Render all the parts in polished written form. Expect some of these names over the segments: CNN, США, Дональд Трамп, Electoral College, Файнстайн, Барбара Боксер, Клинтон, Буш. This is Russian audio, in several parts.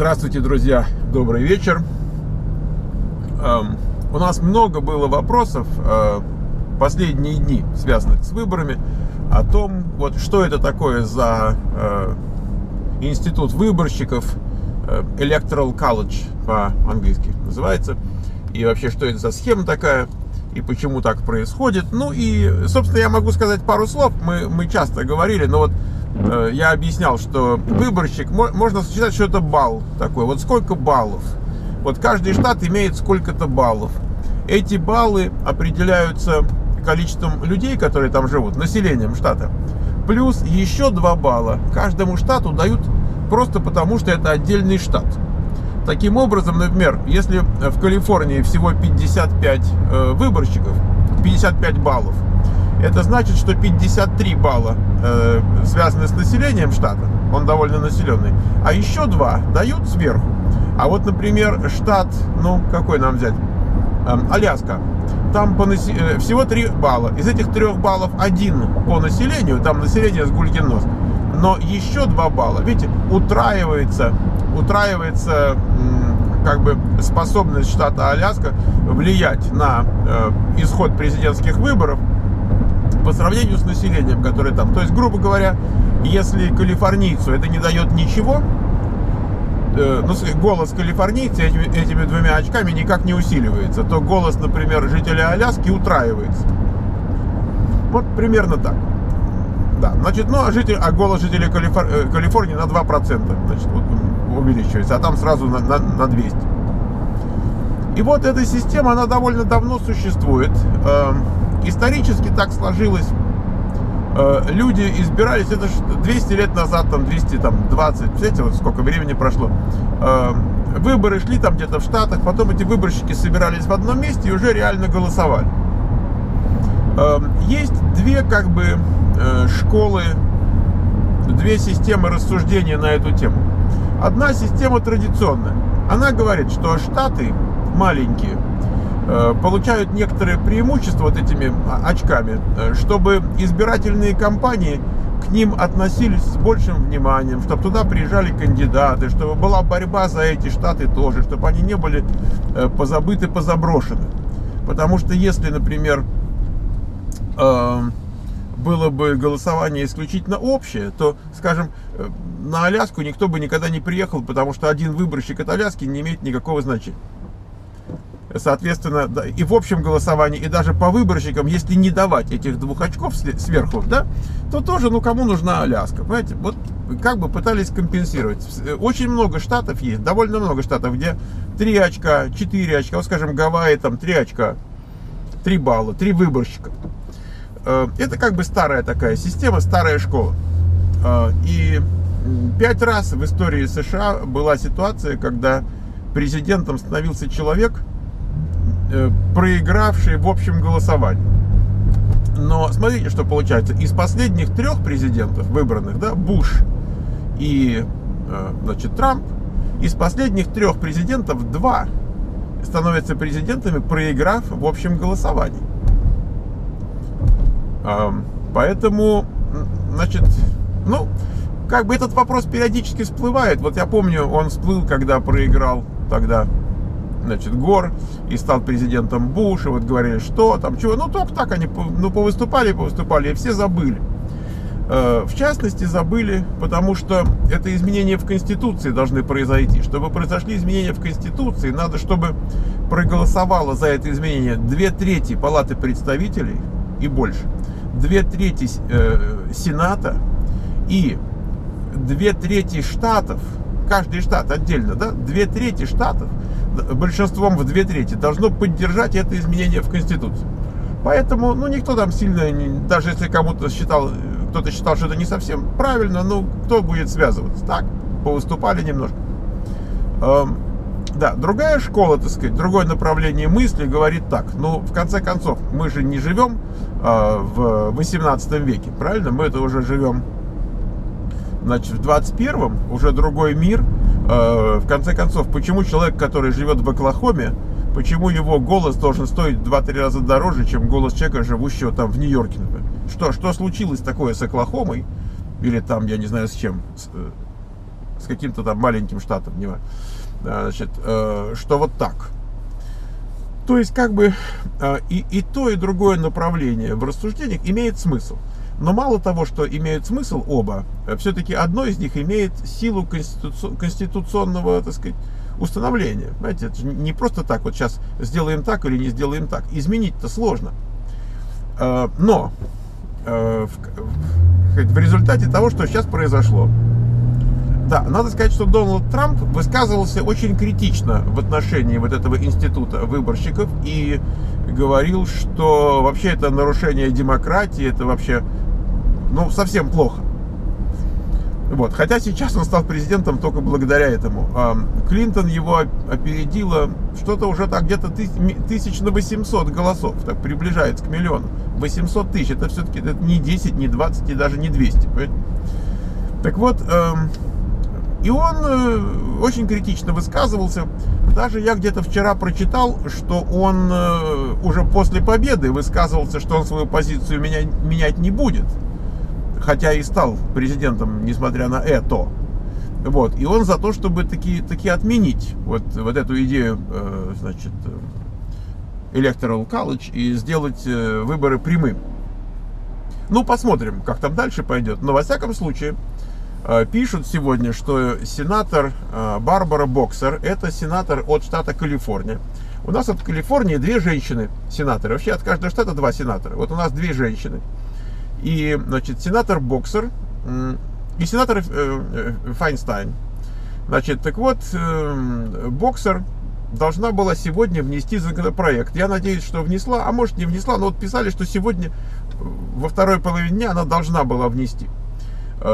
Здравствуйте, друзья! Добрый вечер! У нас много было вопросов последние дни, связанных с выборами, о том, вот, что это такое за институт выборщиков, Electoral College по-английски называется, и вообще, что это за схема такая, и почему так происходит. Ну и, собственно, я могу сказать пару слов, мы часто говорили, но вот я объяснял, что выборщик, можно считать, что это балл такой, вот сколько баллов. Вот каждый штат имеет сколько-то баллов. Эти баллы определяются количеством людей, которые там живут, населением штата. Плюс еще 2 балла каждому штату дают просто потому, что это отдельный штат. Таким образом, например, если в Калифорнии всего 55 выборщиков, 55 баллов, это значит, что 53 балла связаны с населением штата, он довольно населенный, а еще 2 дают сверху. А вот, например, штат, ну, какой нам взять, Аляска, там всего 3 балла. Из этих 3 баллов 1 по населению, там население сгульгенос, но еще 2 балла, видите, утраивается как бы способность штата Аляска влиять на исход президентских выборов по сравнению с населением, которое там. То есть, грубо говоря, если калифорнийцу это не дает ничего, голос калифорнийца этими 2 очками никак не усиливается, то голос, например, жителя Аляски утраивается. Вот примерно так. Да, значит, ну, а голос жителей Калифорнии на 2%, значит, вот, увеличивается, а там сразу на 200. И вот эта система, она довольно давно существует. Исторически так сложилось. Люди избирались, это 200 лет назад, там 220, представляете, вот сколько времени прошло. Выборы шли там где-то в Штатах, потом эти выборщики собирались в одном месте и уже реально голосовали. Есть 2 как бы школы, 2 системы рассуждения на эту тему. Одна система традиционная. Она говорит, что штаты маленькие получают некоторые преимущества вот этими очками, чтобы избирательные кампании к ним относились с большим вниманием, чтобы туда приезжали кандидаты, чтобы была борьба за эти штаты тоже, чтобы они не были позабыты, позаброшены. Потому что если, например, было бы голосование исключительно общее, то, скажем, на Аляску никто бы никогда не приехал, потому что 1 выборщик от Аляски не имеет никакого значения. Соответственно, и в общем голосовании, и даже по выборщикам, если не давать этих 2 очков сверху, да, то тоже, ну, кому нужна Аляска, понимаете? Вот как бы пытались компенсировать. Очень много штатов есть, довольно много штатов, где 3 очка, 4 очка, вот, скажем, Гавайи, там 3 очка, 3 балла, 3 выборщика. Это как бы старая такая система, старая школа. И 5 раз в истории США была ситуация, когда президентом становился человек, проигравший в общем голосовании. Но смотрите, что получается. Из последних 3 президентов выбранных, да, Буш и, значит, Трамп, из последних 3 президентов 2 становятся президентами, проиграв в общем голосовании. Поэтому, значит, ну, как бы этот вопрос периодически всплывает. Вот я помню, он всплыл, когда проиграл тогда, значит, Гор и стал президентом Буш, и вот говорили, что там, чего, ну, только так они, ну, повыступали, и все забыли. В частности, забыли, потому что это изменения в Конституции должны произойти. Чтобы произошли изменения в Конституции, надо, чтобы проголосовало за это изменение 2/3 Палаты представителей и больше, 2/3 Сената и 2/3 штатов. Каждый штат отдельно, да, 2/3 штатов большинством в 2/3 должно поддержать это изменение в Конституции. Поэтому, ну, никто там сильно, даже если кто-то считал, что это не совсем правильно, ну, кто будет связываться? Так, повыступали немножко. Да, другая школа, так сказать, другое направление мысли говорит так. Ну, в конце концов, мы же не живем в 18 веке, правильно? Мы это уже живем, значит, в 21-м, уже другой мир. В конце концов, почему человек, который живет в Оклахоме, почему его голос должен стоить в 2-3 раза дороже, чем голос человека, живущего там в Нью-Йорке? Что случилось такое с Оклахомой? Или там, я не знаю, с чем? с каким-то там маленьким штатом, не важно, значит, что вот так. То есть как бы и то, и другое направление в рассуждениях имеет смысл. Но мало того, что имеют смысл оба, все-таки одно из них имеет силу конституционного, так сказать, установления. Знаете, это не просто так, вот сейчас сделаем так или не сделаем так. Изменить-то сложно. Но в результате того, что сейчас произошло, да, надо сказать, что Дональд Трамп высказывался очень критично в отношении вот этого института выборщиков и говорил, что вообще это нарушение демократии, это вообще, ну, совсем плохо. Вот. Хотя сейчас он стал президентом только благодаря этому. Клинтон его опередила что-то уже так где-то 1800 голосов, так приближается к миллиону. 800 тысяч, это все-таки не 10, не 20 и даже не 200. Понимаете? Так вот... И он очень критично высказывался. Даже я где-то вчера прочитал, что он уже после победы высказывался, что он свою позицию менять не будет. Хотя и стал президентом, несмотря на это. Вот. И он за то, чтобы таки отменить вот эту идею, значит, Electoral College и сделать выборы прямым. Ну, посмотрим, как там дальше пойдет. Но, во всяком случае... Пишут сегодня, что сенатор Барбара Боксер, это сенатор от штата Калифорния. У нас от Калифорнии две женщины-сенаторы. Вообще от каждого штата два сенатора. Вот у нас две женщины. И, значит, сенатор Боксер и сенатор Файнстайн. Значит, так вот, Боксер должна была сегодня внести законопроект. Я надеюсь, что внесла, а может не внесла, но вот писали, что сегодня во второй половине дня она должна была внести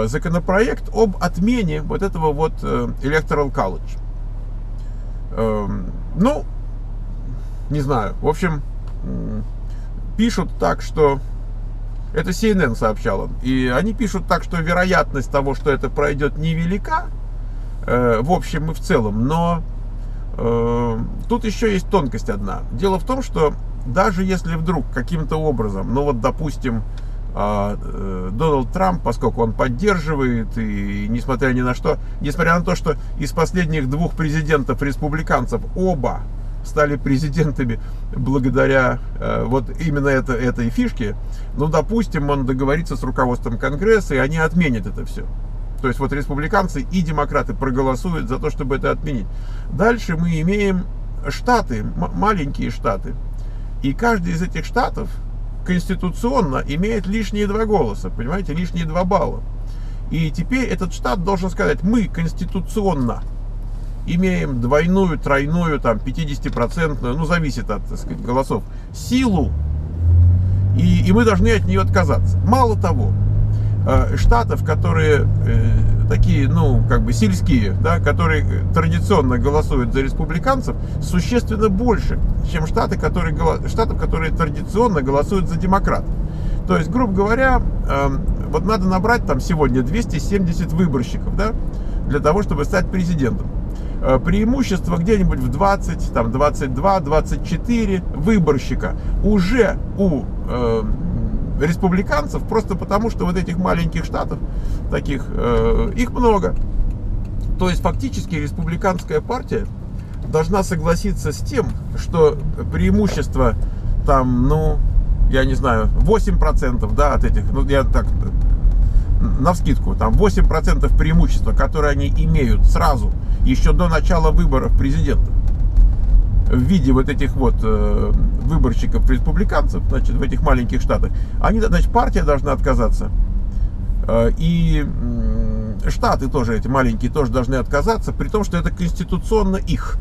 законопроект об отмене вот этого вот Electoral College. Ну, не знаю. В общем, пишут так, что... Это CNN сообщало. И они пишут так, что вероятность того, что это пройдет, невелика. В общем и в целом. Но тут еще есть тонкость одна. Дело в том, что даже если вдруг каким-то образом, ну вот, допустим, Дональд Трамп, поскольку он поддерживает, и несмотря ни на что, несмотря на то, что из последних двух президентов-республиканцев оба стали президентами благодаря вот именно этой фишке, ну, допустим, он договорится с руководством Конгресса, и они отменят это все. То есть вот республиканцы и демократы проголосуют за то, чтобы это отменить. Дальше мы имеем штаты, маленькие штаты, и каждый из этих штатов конституционно имеет лишние два голоса, понимаете, лишние два балла. И теперь этот штат должен сказать: мы конституционно имеем двойную, тройную, там, 50-процентную, ну, зависит от, так сказать, голосов, силу, и мы должны от нее отказаться. Мало того, штатов, которые такие, ну, как бы сельские, да, которые традиционно голосуют за республиканцев, существенно больше, чем штатов, которые традиционно голосуют за демократов. То есть, грубо говоря, вот надо набрать там сегодня 270 выборщиков, да, для того, чтобы стать президентом. Преимущество где-нибудь в 20, там, 22, 24 выборщика уже у республиканцев, просто потому что вот этих маленьких штатов, таких, их много. То есть фактически республиканская партия должна согласиться с тем, что преимущество там, ну, я не знаю, 8%, да, от этих, ну, я так навскидку, там 8% преимущества, которые они имеют сразу, еще до начала выборов президента, в виде вот этих вот выборщиков-республиканцев, значит, в этих маленьких штатах, они, значит, партия должна отказаться. И штаты тоже, эти маленькие, тоже должны отказаться, при том, что это конституционно их.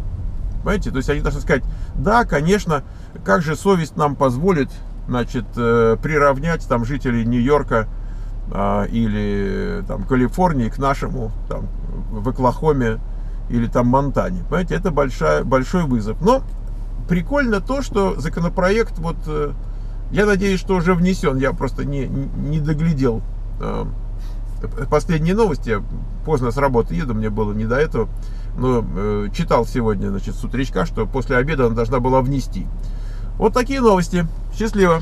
Понимаете? То есть они должны сказать: да, конечно, как же совесть нам позволит, значит, приравнять там жителей Нью-Йорка или там Калифорнии к нашему, там, в Оклахоме, или там Монтане. Понимаете, это большой вызов. Но прикольно то, что законопроект, вот, я надеюсь, что уже внесен, я просто не доглядел последние новости, я поздно с работы еду, мне было не до этого, но читал сегодня, значит, с утречка, что после обеда она должна была внести. Вот такие новости. Счастливо!